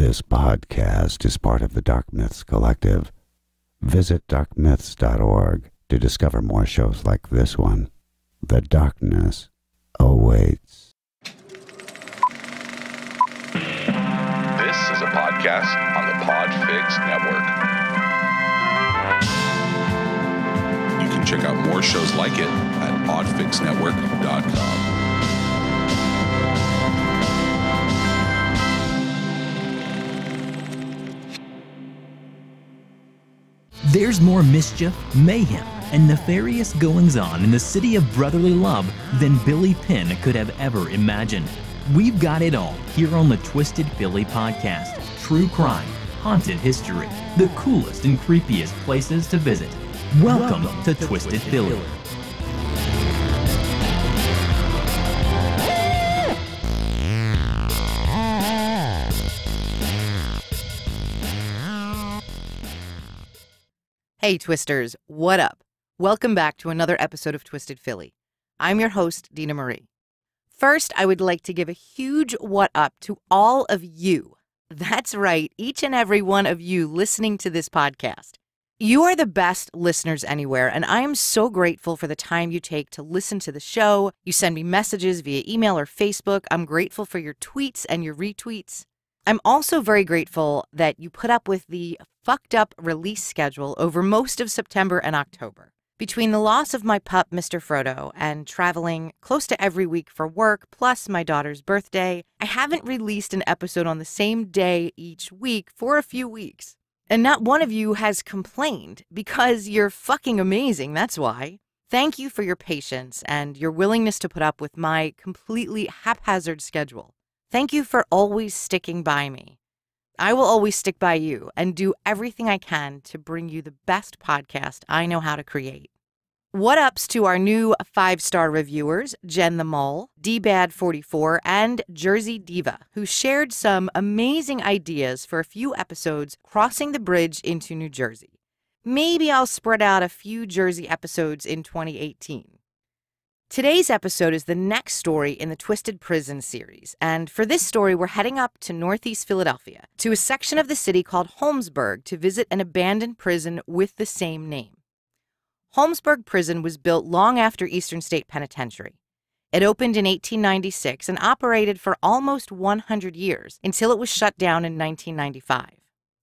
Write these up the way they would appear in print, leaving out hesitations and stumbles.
This podcast is part of the Dark Myths Collective. Visit darkmyths.org to discover more shows like this one. The darkness awaits. This is a podcast on the PodFix Network. You can check out more shows like it at podfixnetwork.com. There's more mischief, mayhem, and nefarious goings-on in the city of brotherly love than Billy Penn could have ever imagined. We've got it all here on the Twisted Philly podcast. True crime, haunted history, the coolest and creepiest places to visit. Welcome to Twisted Philly. Hey Twisters, what up? Welcome back to another episode of Twisted Philly. I'm your host, Dina Marie. First, I would like to give a huge what up to all of you. That's right, each and every one of you listening to this podcast. You are the best listeners anywhere, and I am so grateful for the time you take to listen to the show. You send me messages via email or Facebook. I'm grateful for your tweets and your retweets. I'm also very grateful that you put up with the fucked up release schedule over most of September and October. Between the loss of my pup, Mr. Frodo, and traveling close to every week for work, plus my daughter's birthday, I haven't released an episode on the same day each week for a few weeks. And not one of you has complained, because you're fucking amazing, that's why. Thank you for your patience and your willingness to put up with my completely haphazard schedule. Thank you for always sticking by me. I will always stick by you and do everything I can to bring you the best podcast I know how to create. What ups to our new 5-star reviewers, Jen the Mole, DBad44, and Jersey Diva, who shared some amazing ideas for a few episodes crossing the bridge into New Jersey. Maybe I'll spread out a few Jersey episodes in 2018. Today's episode is the next story in the Twisted Prison series, and for this story, we're heading up to Northeast Philadelphia, to a section of the city called Holmesburg, to visit an abandoned prison with the same name. Holmesburg Prison was built long after Eastern State Penitentiary. It opened in 1896 and operated for almost 100 years, until it was shut down in 1995.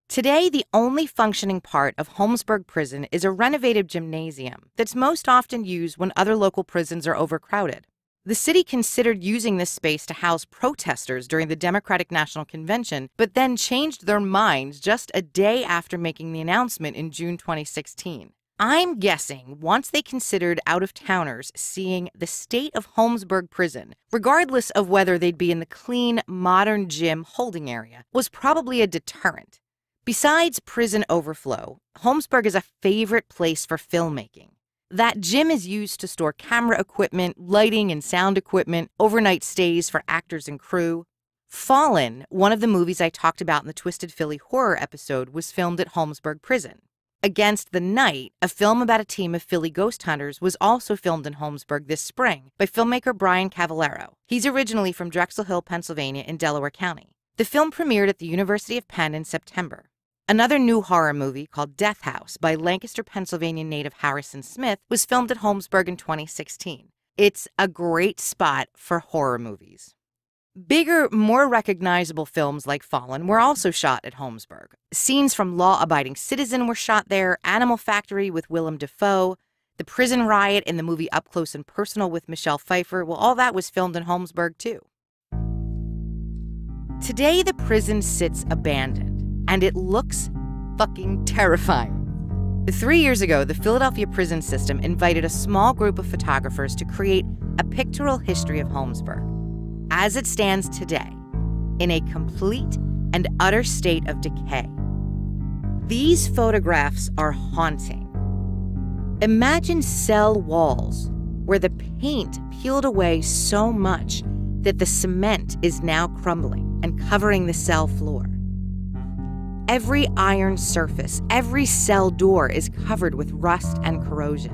Today, the only functioning part of Holmesburg Prison is a renovated gymnasium that's most often used when other local prisons are overcrowded. The city considered using this space to house protesters during the Democratic National Convention, but then changed their minds just a day after making the announcement in June 2016. I'm guessing once they considered out-of-towners seeing the state of Holmesburg Prison, regardless of whether they'd be in the clean, modern gym holding area, was probably a deterrent. Besides prison overflow, Holmesburg is a favorite place for filmmaking. That gym is used to store camera equipment, lighting and sound equipment, overnight stays for actors and crew. Fallen, one of the movies I talked about in the Twisted Philly horror episode, was filmed at Holmesburg Prison. Against the Night, a film about a team of Philly ghost hunters, was also filmed in Holmesburg this spring by filmmaker Brian Cavallaro. He's originally from Drexel Hill, Pennsylvania in Delaware County. The film premiered at the University of Penn in September. Another new horror movie called Death House by Lancaster, Pennsylvania native Harrison Smith was filmed at Holmesburg in 2016. It's a great spot for horror movies. Bigger, more recognizable films like Fallen were also shot at Holmesburg. Scenes from Law Abiding Citizen were shot there, Animal Factory with Willem Dafoe, The Prison Riot and the movie Up Close and Personal with Michelle Pfeiffer, well, all that was filmed in Holmesburg too. Today, the prison sits abandoned. And it looks fucking terrifying. 3 years ago, the Philadelphia prison system invited a small group of photographers to create a pictorial history of Holmesburg, as it stands today, in a complete and utter state of decay. These photographs are haunting. Imagine cell walls where the paint peeled away so much that the cement is now crumbling and covering the cell floor. Every iron surface, every cell door is covered with rust and corrosion.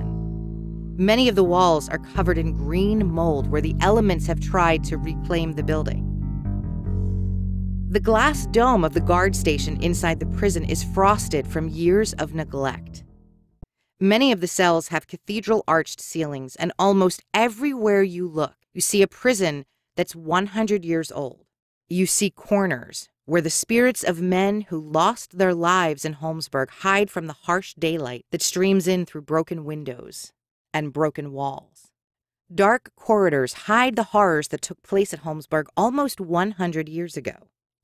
Many of the walls are covered in green mold where the elements have tried to reclaim the building. The glass dome of the guard station inside the prison is frosted from years of neglect. Many of the cells have cathedral-arched ceilings, and almost everywhere you look, you see a prison that's 100 years old. You see corners where the spirits of men who lost their lives in Holmesburg hide from the harsh daylight that streams in through broken windows and broken walls. Dark corridors hide the horrors that took place at Holmesburg almost 100 years ago,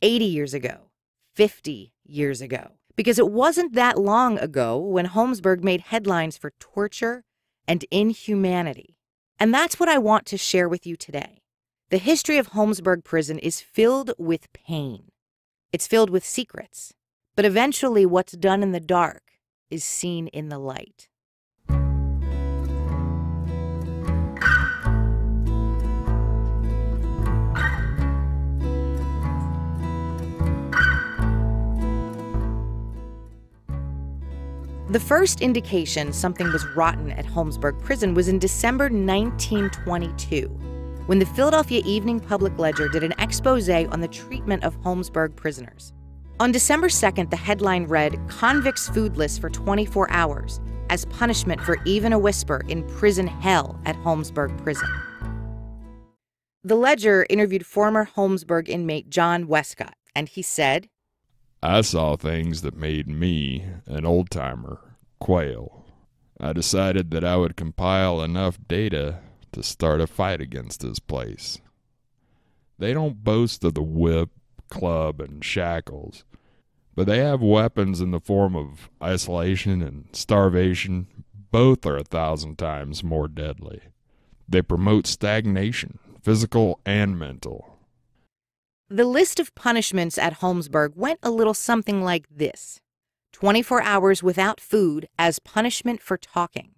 80 years ago, 50 years ago. Because it wasn't that long ago when Holmesburg made headlines for torture and inhumanity. And that's what I want to share with you today. The history of Holmesburg Prison is filled with pain. It's filled with secrets. But eventually what's done in the dark is seen in the light. The first indication something was rotten at Holmesburg Prison was in December 1922, when the Philadelphia Evening Public Ledger did an expose on the treatment of Holmesburg prisoners. On December 2nd, the headline read, "Convicts foodless for 24 hours as punishment for even a whisper in prison hell at Holmesburg Prison." The Ledger interviewed former Holmesburg inmate John Westcott, and he said, "I saw things that made me, an old-timer, quail. I decided that I would compile enough data to start a fight against this place. They don't boast of the whip, club, and shackles, but they have weapons in the form of isolation and starvation. Both are 1,000 times more deadly. They promote stagnation, physical and mental." The list of punishments at Holmesburg went a little something like this: 24 hours without food as punishment for talking,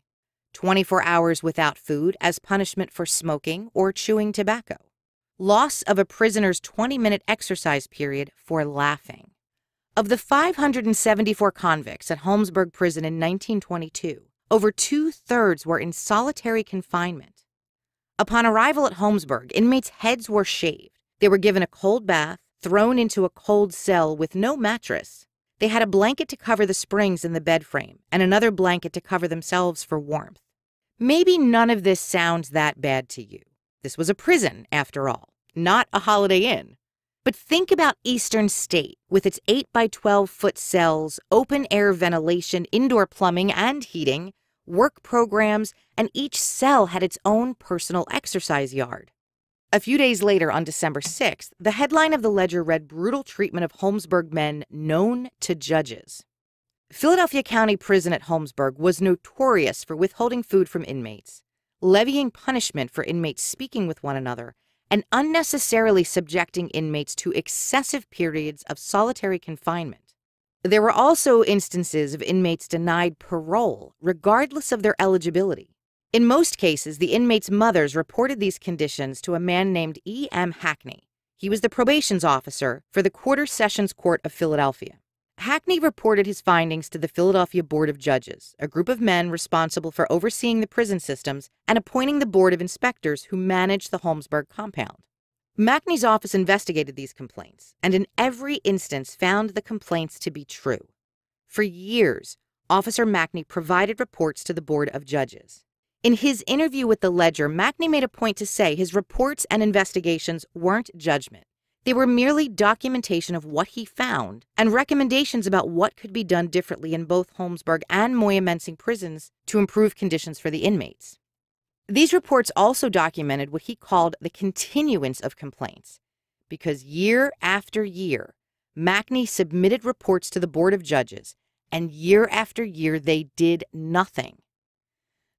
24 hours without food as punishment for smoking or chewing tobacco, loss of a prisoner's 20-minute exercise period for laughing. Of the 574 convicts at Holmesburg Prison in 1922, over 2/3 were in solitary confinement. Upon arrival at Holmesburg, inmates' heads were shaved. They were given a cold bath, thrown into a cold cell with no mattress. They had a blanket to cover the springs in the bed frame and another blanket to cover themselves for warmth. Maybe none of this sounds that bad to you. This was a prison, after all, not a Holiday Inn. But think about Eastern State with its 8-by-12-foot cells, open-air ventilation, indoor plumbing and heating, work programs, and each cell had its own personal exercise yard. A few days later, on December 6th, the headline of the Ledger read, "Brutal treatment of Holmesburg men known to judges." Philadelphia County Prison at Holmesburg was notorious for withholding food from inmates, levying punishment for inmates speaking with one another, and unnecessarily subjecting inmates to excessive periods of solitary confinement. There were also instances of inmates denied parole, regardless of their eligibility. In most cases, the inmates' mothers reported these conditions to a man named E.M. Hackney. He was the probation officer for the Quarter Sessions Court of Philadelphia. Hackney reported his findings to the Philadelphia Board of Judges, a group of men responsible for overseeing the prison systems and appointing the Board of Inspectors who managed the Holmesburg compound. Hackney's office investigated these complaints, and in every instance found the complaints to be true. For years, Officer Hackney provided reports to the Board of Judges. In his interview with the Ledger, Hackney made a point to say his reports and investigations weren't judgment. They were merely documentation of what he found and recommendations about what could be done differently in both Holmesburg and Moyamensing prisons to improve conditions for the inmates. These reports also documented what he called the continuance of complaints, because year after year, Hackney submitted reports to the Board of Judges, and year after year they did nothing.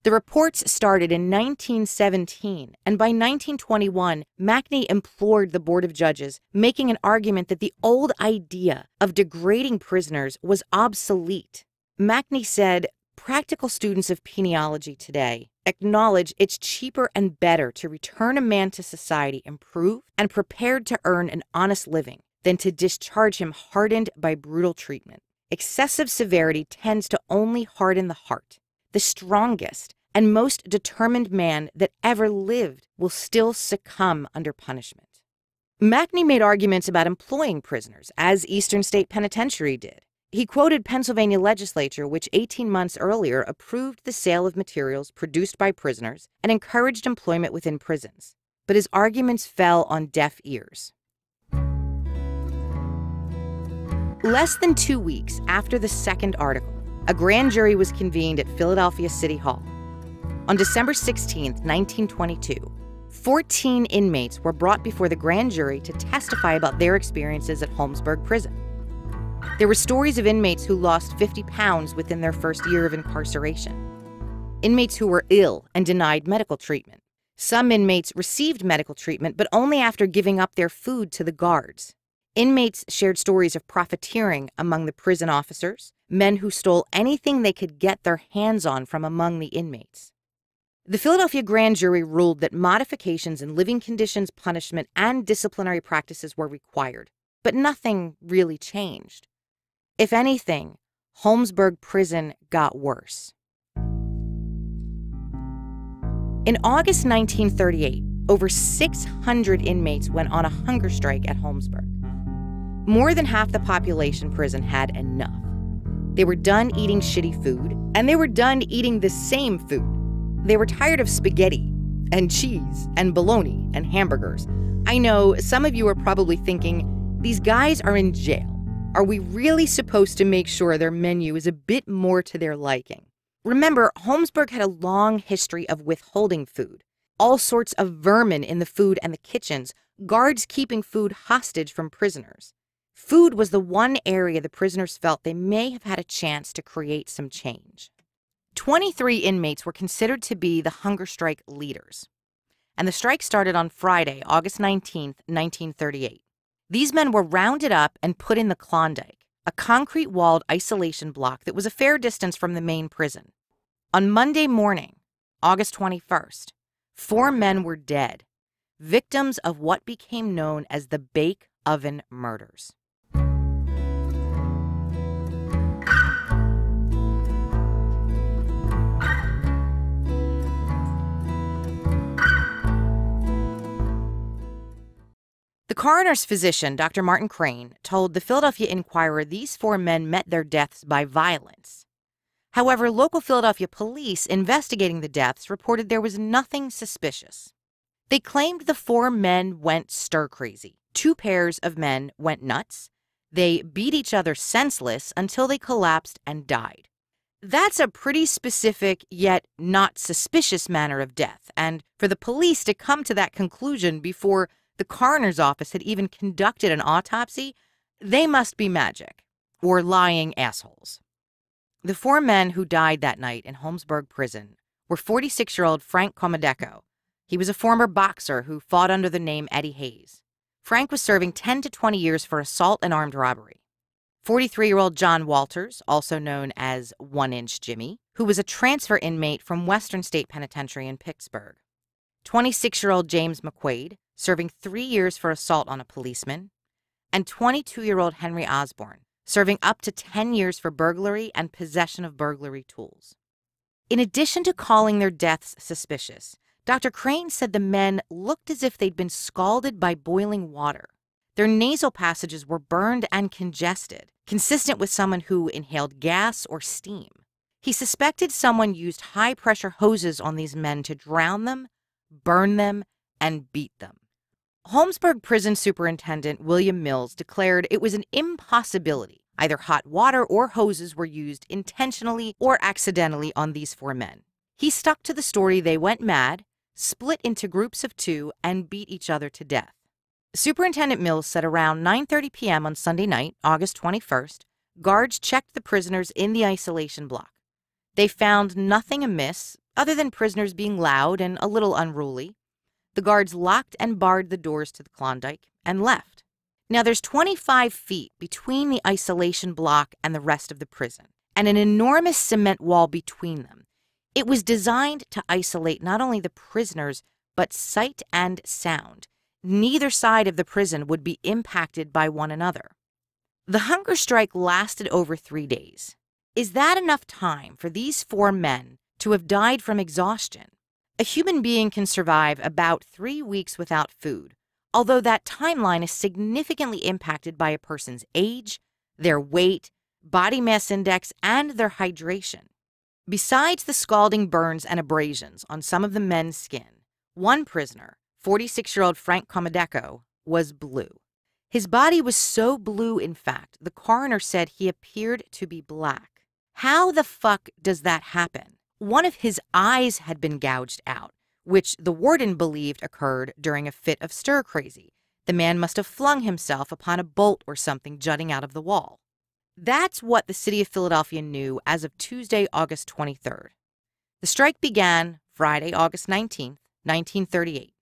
The reports started in 1917, and by 1921, Hackney implored the Board of Judges, making an argument that the old idea of degrading prisoners was obsolete. Hackney said, "Practical students of peniology today acknowledge it's cheaper and better to return a man to society improved and prepared to earn an honest living than to discharge him hardened by brutal treatment. Excessive severity tends to only harden the heart. The strongest and most determined man that ever lived will still succumb under punishment." Mackney made arguments about employing prisoners, as Eastern State Penitentiary did. He quoted Pennsylvania legislature, which 18 months earlier approved the sale of materials produced by prisoners and encouraged employment within prisons. But his arguments fell on deaf ears. Less than 2 weeks after the second article, a grand jury was convened at Philadelphia City Hall. On December 16, 1922, 14 inmates were brought before the grand jury to testify about their experiences at Holmesburg Prison. There were stories of inmates who lost 50 pounds within their first year of incarceration, inmates who were ill and denied medical treatment. Some inmates received medical treatment, but only after giving up their food to the guards. Inmates shared stories of profiteering among the prison officers, men who stole anything they could get their hands on from among the inmates. The Philadelphia grand jury ruled that modifications in living conditions, punishment, and disciplinary practices were required, but nothing really changed. If anything, Holmesburg Prison got worse. In August 1938, over 600 inmates went on a hunger strike at Holmesburg. More than half the population prison had enough. They were done eating shitty food, and they were done eating the same food. They were tired of spaghetti and cheese and bologna and hamburgers. I know some of you are probably thinking, these guys are in jail. Are we really supposed to make sure their menu is a bit more to their liking? Remember, Holmesburg had a long history of withholding food, all sorts of vermin in the food and the kitchens, guards keeping food hostage from prisoners. Food was the one area the prisoners felt they may have had a chance to create some change. 23 inmates were considered to be the hunger strike leaders, and the strike started on Friday, August 19, 1938. These men were rounded up and put in the Klondike, a concrete-walled isolation block that was a fair distance from the main prison. On Monday morning, August 21st, 4 men were dead, victims of what became known as the Bake Oven Murders. The coroner's physician, Dr. Martin Crane, told the Philadelphia Inquirer these 4 men met their deaths by violence. However, local Philadelphia police investigating the deaths reported there was nothing suspicious. They claimed the 4 men went stir-crazy. 2 pairs of men went nuts. They beat each other senseless until they collapsed and died. That's a pretty specific yet not suspicious manner of death, and for the police to come to that conclusion before the coroner's office had even conducted an autopsy, they must be magic or lying assholes. The 4 men who died that night in Holmesburg Prison were 46-year-old Frank Comodeco. He was a former boxer who fought under the name Eddie Hayes. Frank was serving 10 to 20 years for assault and armed robbery. 43-year-old John Walters, also known as One Inch Jimmy, who was a transfer inmate from Western State Penitentiary in Pittsburgh. 26-year-old James McQuaid, serving 3 years for assault on a policeman, and 22-year-old Henry Osborne, serving up to 10 years for burglary and possession of burglary tools. In addition to calling their deaths suspicious, Dr. Crane said the men looked as if they'd been scalded by boiling water. Their nasal passages were burned and congested, consistent with someone who inhaled gas or steam. He suspected someone used high-pressure hoses on these men to drown them, burn them, and beat them. Holmesburg Prison Superintendent William Mills declared it was an impossibility. Either hot water or hoses were used intentionally or accidentally on these 4 men. He stuck to the story they went mad, split into groups of 2, and beat each other to death. Superintendent Mills said around 9:30 p.m. on Sunday night, August 21st, guards checked the prisoners in the isolation block. They found nothing amiss other than prisoners being loud and a little unruly. The guards locked and barred the doors to the Klondike and left. Now, there's 25 feet between the isolation block and the rest of the prison, and an enormous cement wall between them. It was designed to isolate not only the prisoners, but sight and sound. Neither side of the prison would be impacted by one another. The hunger strike lasted over 3 days. Is that enough time for these 4 men to have died from exhaustion? A human being can survive about 3 weeks without food, although that timeline is significantly impacted by a person's age, their weight, body mass index, and their hydration. Besides the scalding burns and abrasions on some of the men's skin, one prisoner, 46-year-old Frank Comodeco, was blue. His body was so blue, in fact, the coroner said he appeared to be black. How the fuck does that happen? One of his eyes had been gouged out, which the warden believed occurred during a fit of stir-crazy. The man must have flung himself upon a bolt or something jutting out of the wall. That's what the city of Philadelphia knew as of Tuesday, August 23rd. The strike began Friday, August 19th, 1938.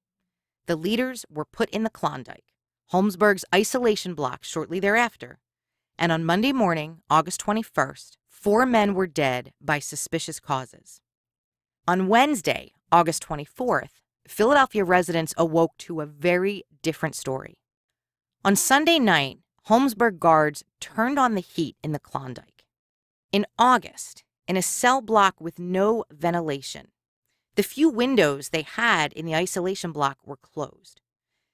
The leaders were put in the Klondike, Holmesburg's isolation block, shortly thereafter. And on Monday morning, August 21st, 4 men were dead by suspicious causes. On Wednesday, August 24th, Philadelphia residents awoke to a very different story. On Sunday night, Holmesburg guards turned on the heat in the Klondike. In August, in a cell block with no ventilation, the few windows they had in the isolation block were closed.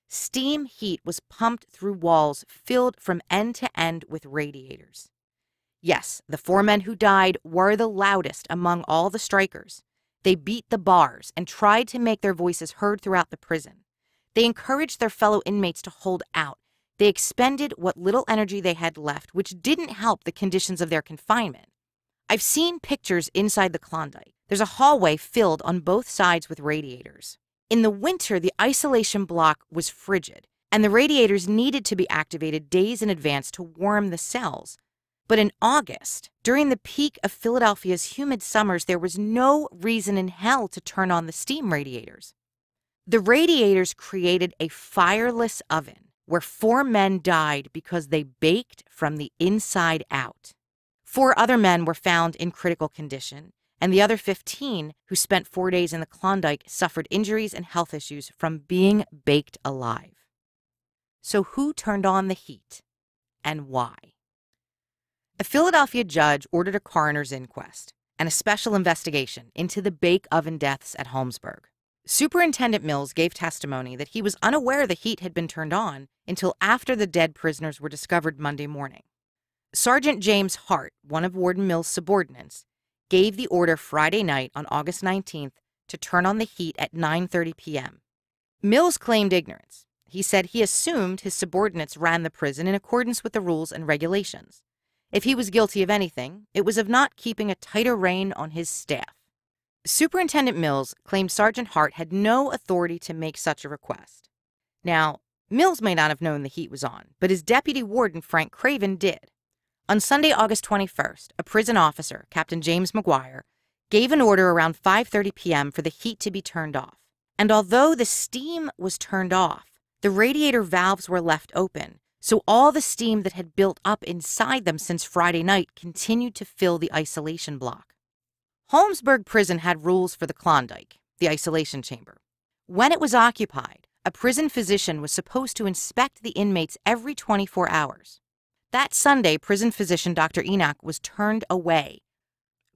Steam heat was pumped through walls filled from end to end with radiators. Yes, the 4 men who died were the loudest among all the strikers. They beat the bars and tried to make their voices heard throughout the prison. They encouraged their fellow inmates to hold out. They expended what little energy they had left, which didn't help the conditions of their confinement. I've seen pictures inside the Klondike. There's a hallway filled on both sides with radiators. In the winter, the isolation block was frigid, and the radiators needed to be activated days in advance to warm the cells. But in August, during the peak of Philadelphia's humid summers, there was no reason in hell to turn on the steam radiators. The radiators created a fireless oven where 4 men died because they baked from the inside out. 4 other men were found in critical condition, and the other 15, who spent 4 days in the Klondike, suffered injuries and health issues from being baked alive. So who turned on the heat, and why? A Philadelphia judge ordered a coroner's inquest and a special investigation into the bake oven deaths at Holmesburg. Superintendent Mills gave testimony that he was unaware the heat had been turned on until after the dead prisoners were discovered Monday morning. Sergeant James Hart, one of Warden Mills' subordinates, gave the order Friday night on August 19th to turn on the heat at 9:30 p.m. Mills claimed ignorance. He said he assumed his subordinates ran the prison in accordance with the rules and regulations. If he was guilty of anything, it was of not keeping a tighter rein on his staff. Superintendent Mills claimed Sergeant Hart had no authority to make such a request. Now, Mills may not have known the heat was on, but his deputy warden, Frank Craven, did. On Sunday, August 21st, a prison officer, Captain James McGuire, gave an order around 5:30 p.m. for the heat to be turned off. And although the steam was turned off, the radiator valves were left open, so all the steam that had built up inside them since Friday night continued to fill the isolation block. Holmesburg Prison had rules for the Klondike, the isolation chamber. When it was occupied, a prison physician was supposed to inspect the inmates every 24 hours. That Sunday, prison physician Dr. Enoch was turned away.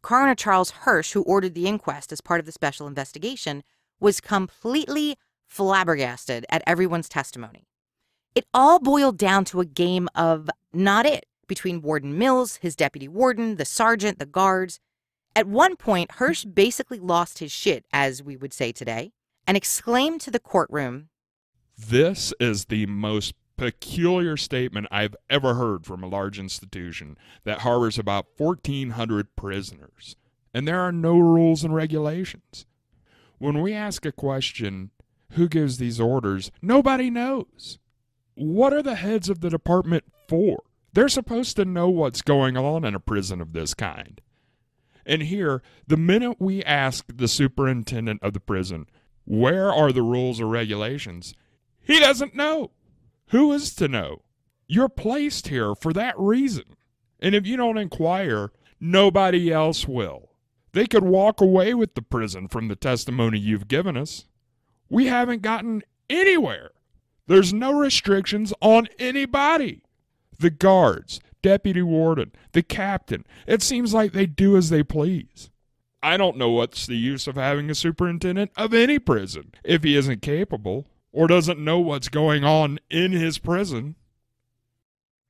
Coroner Charles Hirsch, who ordered the inquest as part of the special investigation, was completely flabbergasted at everyone's testimony. It all boiled down to a game of not it between Warden Mills, his deputy warden, the sergeant, the guards. At one point, Hirsch basically lost his shit, as we would say today, and exclaimed to the courtroom, "This is the most peculiar statement I've ever heard from a large institution that harbors about 1,400 prisoners, and there are no rules and regulations. When we ask a question, who gives these orders, nobody knows. What are the heads of the department for? They're supposed to know what's going on in a prison of this kind. And here, the minute we ask the superintendent of the prison, where are the rules or regulations, he doesn't know. Who is to know? You're placed here for that reason. And if you don't inquire, nobody else will. They could walk away with the prison from the testimony you've given us. We haven't gotten anywhere. There's no restrictions on anybody. The guards, deputy warden, the captain, it seems like they do as they please. I don't know what's the use of having a superintendent of any prison if he isn't capable. or doesn't know what's going on in his prison.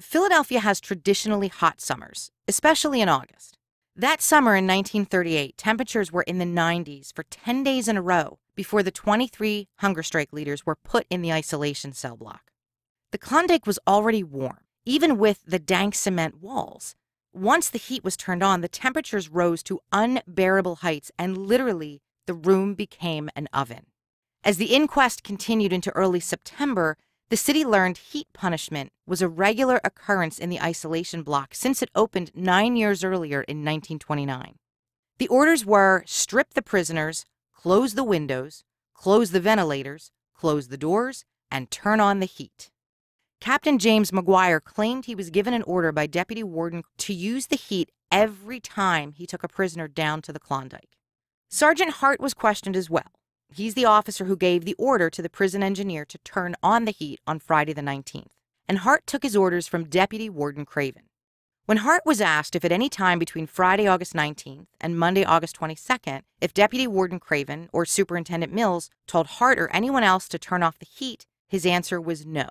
Philadelphia has traditionally hot summers, especially in August. That summer in 1938, temperatures were in the 90s for 10 days in a row before the 23 hunger strike leaders were put in the isolation cell block. The Klondike was already warm, even with the dank cement walls. Once the heat was turned on, the temperatures rose to unbearable heights, and literally, the room became an oven. As the inquest continued into early September, the city learned heat punishment was a regular occurrence in the isolation block since it opened 9 years earlier in 1929. The orders were strip the prisoners, close the windows, close the ventilators, close the doors, and turn on the heat. Captain James McGuire claimed he was given an order by Deputy Warden to use the heat every time he took a prisoner down to the Klondike. Sergeant Hart was questioned as well. He's the officer who gave the order to the prison engineer to turn on the heat on Friday the 19th, and Hart took his orders from Deputy Warden Craven. When Hart was asked if at any time between Friday, August 19th and Monday, August 22nd, if Deputy Warden Craven or Superintendent Mills told Hart or anyone else to turn off the heat, his answer was no.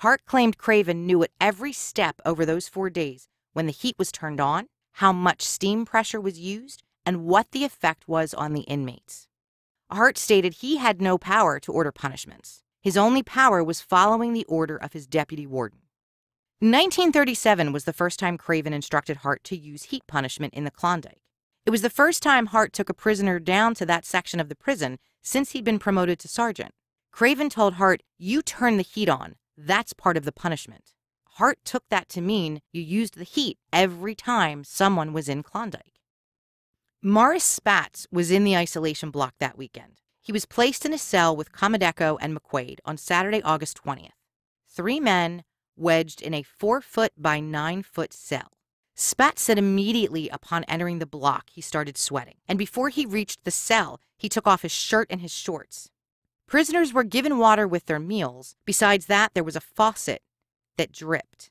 Hart claimed Craven knew at every step over those 4 days when the heat was turned on, how much steam pressure was used, and what the effect was on the inmates. Hart stated he had no power to order punishments. His only power was following the order of his deputy warden. 1937 was the first time Craven instructed Hart to use heat punishment in the Klondike. It was the first time Hart took a prisoner down to that section of the prison since he'd been promoted to sergeant. Craven told Hart, "You turn the heat on. That's part of the punishment." Hart took that to mean you used the heat every time someone was in Klondike. Morris Spatz was in the isolation block that weekend. He was placed in a cell with Comodeco and McQuaid on Saturday, August 20th. Three men wedged in a 4-foot by 9-foot cell. Spatz said immediately upon entering the block, he started sweating. And before he reached the cell, he took off his shirt and his shorts. Prisoners were given water with their meals. Besides that, there was a faucet that dripped.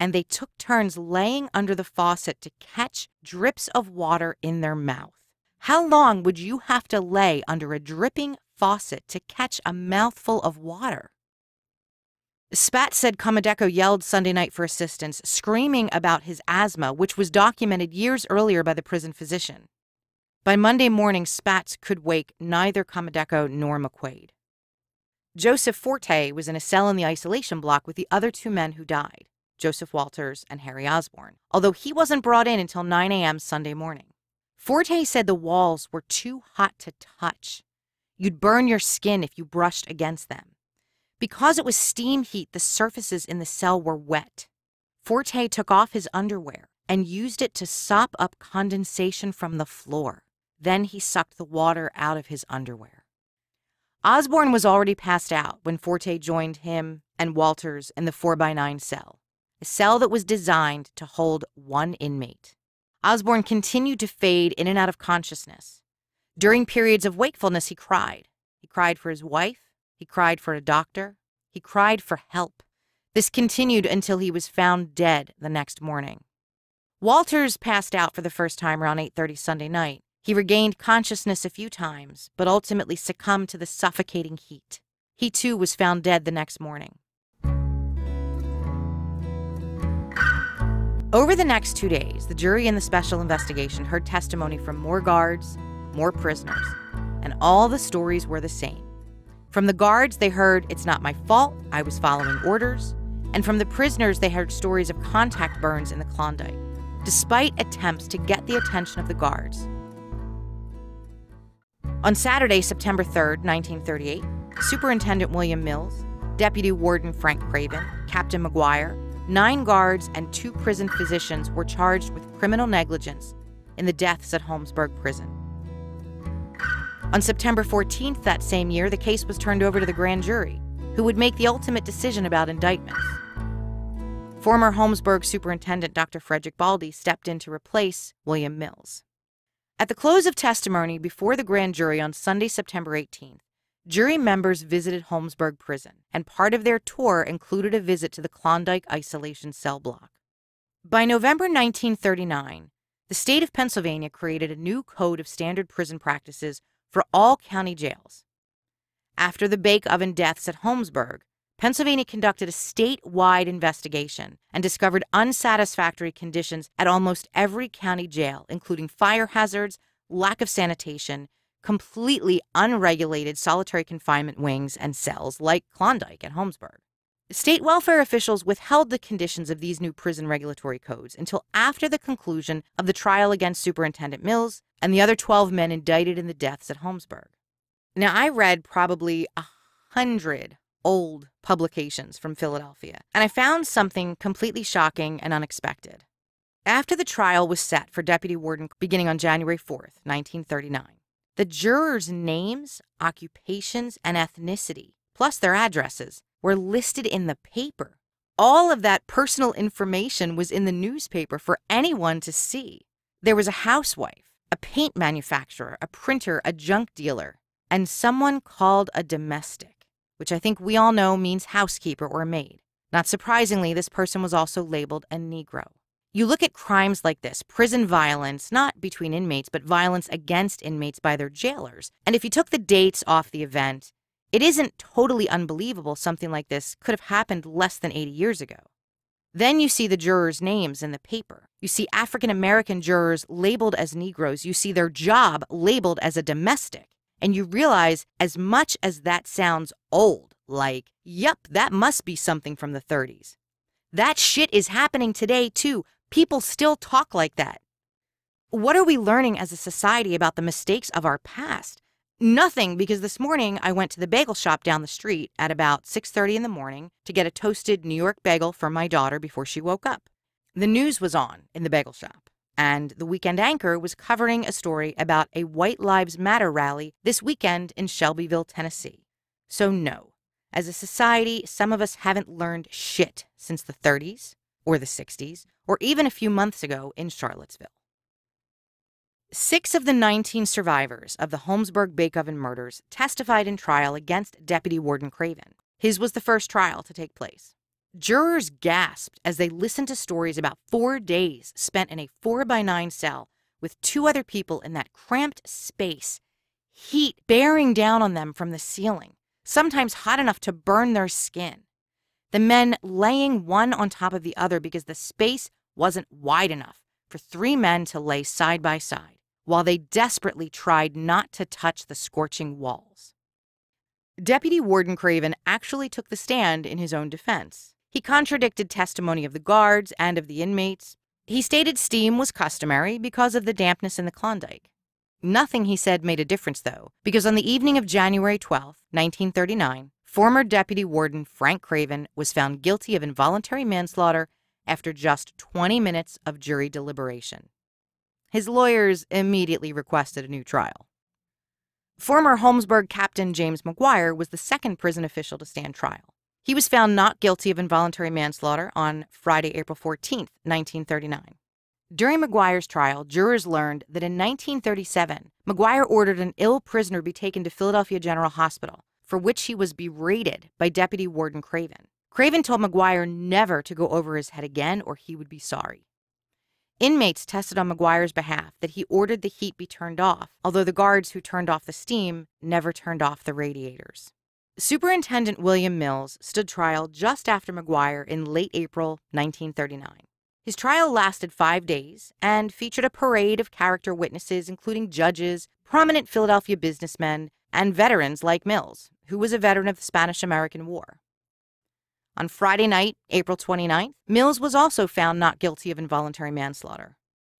And they took turns laying under the faucet to catch drips of water in their mouth. How long would you have to lay under a dripping faucet to catch a mouthful of water? Spatz said Comodeco yelled Sunday night for assistance, screaming about his asthma, which was documented years earlier by the prison physician. By Monday morning, Spatz could wake neither Comodeco nor McQuaid. Joseph Forte was in a cell in the isolation block with the other two men who died, Joseph Walters and Harry Osborne, although he wasn't brought in until 9 a.m. Sunday morning. Forte said the walls were too hot to touch. You'd burn your skin if you brushed against them. Because it was steam heat, the surfaces in the cell were wet. Forte took off his underwear and used it to sop up condensation from the floor. Then he sucked the water out of his underwear. Osborne was already passed out when Forte joined him and Walters in the 4x9 cell, a cell that was designed to hold one inmate. Osborne continued to fade in and out of consciousness. During periods of wakefulness, he cried. He cried for his wife. He cried for a doctor. He cried for help. This continued until he was found dead the next morning. Walters passed out for the first time around 8:30 Sunday night. He regained consciousness a few times, but ultimately succumbed to the suffocating heat. He too was found dead the next morning. Over the next 2 days, the jury in the special investigation heard testimony from more guards, more prisoners, and all the stories were the same. From the guards, they heard, "It's not my fault, I was following orders," and from the prisoners, they heard stories of contact burns in the Klondike, despite attempts to get the attention of the guards. On Saturday, September 3rd, 1938, Superintendent William Mills, Deputy Warden Frank Craven, Captain McGuire, 9 guards and 2 prison physicians were charged with criminal negligence in the deaths at Holmesburg Prison. On September 14th that same year, the case was turned over to the grand jury, who would make the ultimate decision about indictments. Former Holmesburg Superintendent Dr. Frederick Baldy stepped in to replace William Mills. At the close of testimony before the grand jury on Sunday, September 18th, jury members visited Holmesburg Prison, and part of their tour included a visit to the Klondike isolation cell block. By November 1939, the state of Pennsylvania created a new code of standard prison practices for all county jails. After the bake oven deaths at Holmesburg, Pennsylvania conducted a statewide investigation and discovered unsatisfactory conditions at almost every county jail, including fire hazards, lack of sanitation, completely unregulated solitary confinement wings and cells like Klondike at Holmesburg. State welfare officials withheld the conditions of these new prison regulatory codes until after the conclusion of the trial against Superintendent Mills and the other 12 men indicted in the deaths at Holmesburg. Now, I read probably 100 old publications from Philadelphia, and I found something completely shocking and unexpected. After the trial was set for Deputy Warden beginning on January 4th, 1939, the jurors' names, occupations, and ethnicity, plus their addresses, were listed in the paper. All of that personal information was in the newspaper for anyone to see. There was a housewife, a paint manufacturer, a printer, a junk dealer, and someone called a domestic, which I think we all know means housekeeper or maid. Not surprisingly, this person was also labeled a Negro. You look at crimes like this, prison violence, not between inmates, but violence against inmates by their jailers. And if you took the dates off the event, it isn't totally unbelievable something like this could have happened less than 80 years ago. Then you see the jurors' names in the paper. You see African-American jurors labeled as Negroes. You see their job labeled as a domestic. And you realize, as much as that sounds old, like, yep, that must be something from the 30s. That shit is happening today, too. People still talk like that. What are we learning as a society about the mistakes of our past? Nothing, because this morning I went to the bagel shop down the street at about 6:30 in the morning to get a toasted New York bagel for my daughter before she woke up. The news was on in the bagel shop, and the weekend anchor was covering a story about a White Lives Matter rally this weekend in Shelbyville, Tennessee. So no, as a society, some of us haven't learned shit since the 30s or the 60s or even a few months ago in Charlottesville. 6 of the 19 survivors of the Holmesburg bake oven murders testified in trial against Deputy Warden Craven. His was the first trial to take place. Jurors gasped as they listened to stories about 4 days spent in a 4x9 cell with 2 other people in that cramped space, heat bearing down on them from the ceiling, sometimes hot enough to burn their skin. The men laying one on top of the other because the space wasn't wide enough for 3 men to lay side by side, while they desperately tried not to touch the scorching walls. Deputy Warden Craven actually took the stand in his own defense. He contradicted testimony of the guards and of the inmates. He stated steam was customary because of the dampness in the Klondike. Nothing he said made a difference, though, because on the evening of January 12, 1939, former Deputy Warden Frank Craven was found guilty of involuntary manslaughter after just 20 minutes of jury deliberation. His lawyers immediately requested a new trial. Former Holmesburg Captain James McGuire was the second prison official to stand trial. He was found not guilty of involuntary manslaughter on Friday, April 14, 1939. During McGuire's trial, jurors learned that in 1937, McGuire ordered an ill prisoner be taken to Philadelphia General Hospital, for which he was berated by Deputy Warden Craven. Craven told McGuire never to go over his head again or he would be sorry. Inmates tested on McGuire's behalf that he ordered the heat be turned off, although the guards who turned off the steam never turned off the radiators. Superintendent William Mills stood trial just after McGuire in late April 1939. His trial lasted 5 days and featured a parade of character witnesses, including judges, prominent Philadelphia businessmen, and veterans like Mills, who was a veteran of the Spanish-American War. On Friday night, April 29th, Mills was also found not guilty of involuntary manslaughter.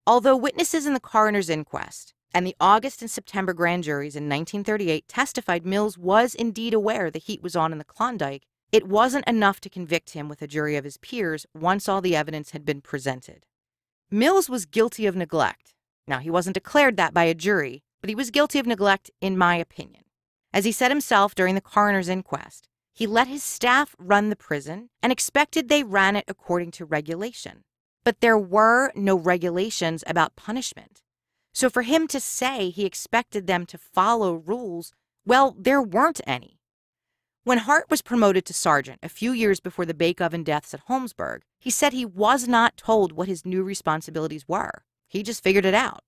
Although witnesses in the coroner's inquest and the August and September grand juries in 1938 testified Mills was indeed aware the heat was on in the Klondike, it wasn't enough to convict him with a jury of his peers once all the evidence had been presented. Mills was guilty of neglect. Now, he wasn't declared that by a jury, but he was guilty of neglect in my opinion. As he said himself during the coroner's inquest, he let his staff run the prison and expected they ran it according to regulation. But there were no regulations about punishment. So for him to say he expected them to follow rules, well, there weren't any. When Hart was promoted to sergeant a few years before the bake oven deaths at Holmesburg, he said he was not told what his new responsibilities were. He just figured it out.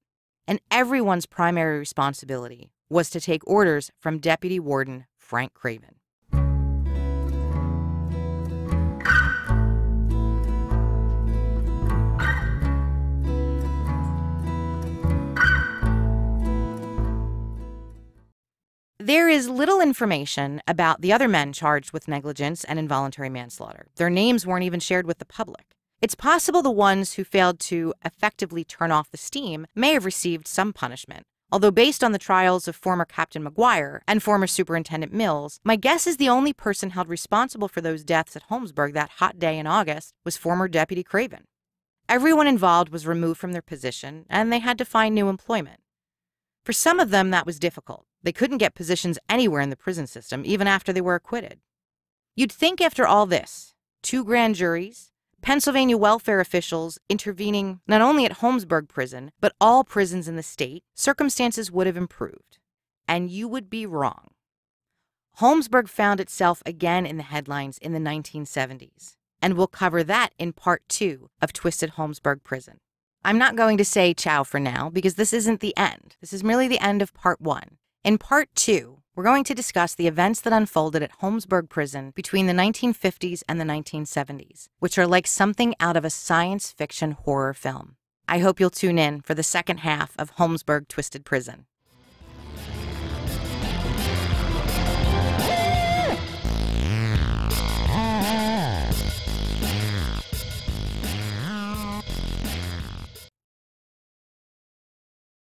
And everyone's primary responsibility was to take orders from Deputy Warden Frank Craven. There is little information about the other men charged with negligence and involuntary manslaughter. Their names weren't even shared with the public. It's possible the ones who failed to effectively turn off the steam may have received some punishment. Although based on the trials of former Captain McGuire and former Superintendent Mills, my guess is the only person held responsible for those deaths at Holmesburg that hot day in August was former Deputy Craven. Everyone involved was removed from their position, and they had to find new employment. For some of them, that was difficult. They couldn't get positions anywhere in the prison system, even after they were acquitted. You'd think after all this, 2 grand juries, Pennsylvania welfare officials intervening not only at Holmesburg Prison, but all prisons in the state, circumstances would have improved. And you would be wrong. Holmesburg found itself again in the headlines in the 1970s, and we'll cover that in part 2 of Twisted Holmesburg Prison. I'm not going to say ciao for now, because this isn't the end. This is merely the end of part 1. In part 2, we're going to discuss the events that unfolded at Holmesburg Prison between the 1950s and the 1970s, which are like something out of a science fiction horror film. I hope you'll tune in for the second half of Holmesburg Twisted Prison.